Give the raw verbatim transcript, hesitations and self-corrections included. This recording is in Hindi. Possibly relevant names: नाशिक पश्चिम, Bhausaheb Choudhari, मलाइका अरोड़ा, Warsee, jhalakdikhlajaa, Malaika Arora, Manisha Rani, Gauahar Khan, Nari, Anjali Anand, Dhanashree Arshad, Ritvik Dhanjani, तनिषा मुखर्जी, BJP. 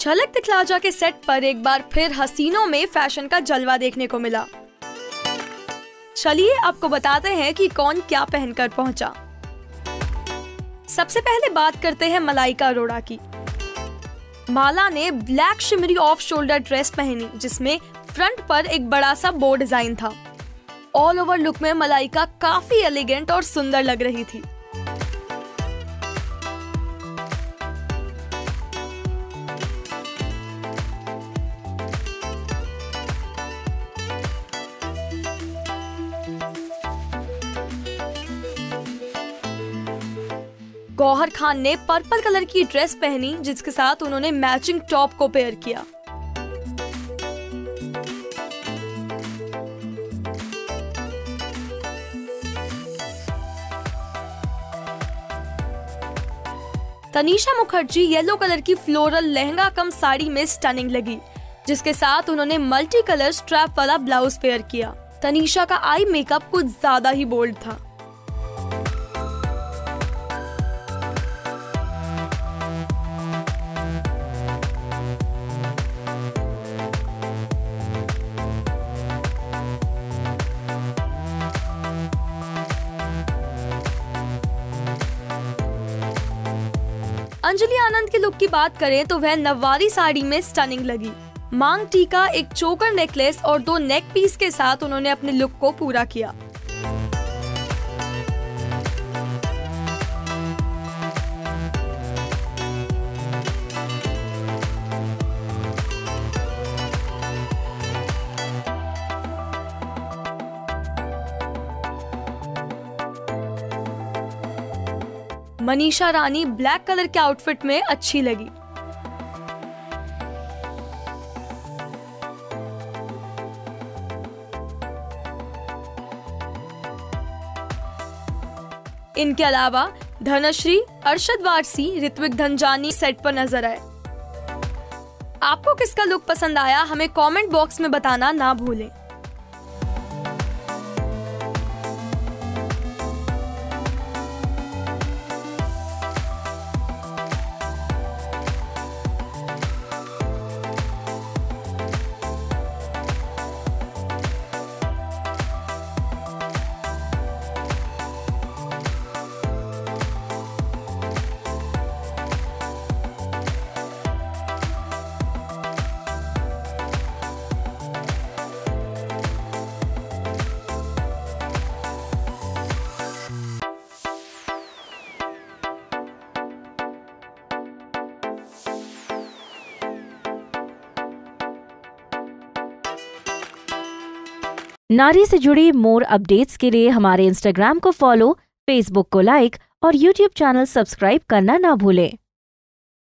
झलक दिखलाजा के सेट पर एक बार फिर हसीनों में फैशन का जलवा देखने को मिला। चलिए आपको बताते हैं कि कौन क्या पहनकर पहुंचा। सबसे पहले बात करते हैं मलाइका अरोड़ा की। माला ने black shimmery off shoulder dress पहनी जिसमें फ्रंट पर एक बड़ा सा बो डिजाइन था। ऑल ओवर लुक में मलाइका काफी एलिगेंट और सुंदर लग रही थी। गौहर खान ने पर्पल कलर की ड्रेस पहनी जिसके साथ उन्होंने मैचिंग टॉप को पेयर किया। तनिषा मुखर्जी येलो कलर की फ्लोरल लहंगा कम साड़ी में स्टनिंग लगी जिसके साथ उन्होंने मल्टी कलर स्ट्रैप वाला ब्लाउज पेयर किया। तनिषा का आई मेकअप कुछ ज्यादा ही बोल्ड था। अंजलि आनंद के लुक की बात करें तो वह नववारी साड़ी में स्टनिंग लगी। मांग टीका, एक चोकर नेकलेस और दो नेक पीस के साथ उन्होंने अपने लुक को पूरा किया। मनीषा रानी ब्लैक कलर के आउटफिट में अच्छी लगी। इनके अलावा धनश्री, अर्शद वारसी, ऋत्विक धनजानी सेट पर नजर आए। आपको किसका लुक पसंद आया हमें कमेंट बॉक्स में बताना ना भूलें। नारी से जुड़ी मोर अपडेट्स के लिए हमारे इंस्टाग्राम को फॉलो, फेसबुक को लाइक और यूट्यूब चैनल सब्सक्राइब करना ना भूलें।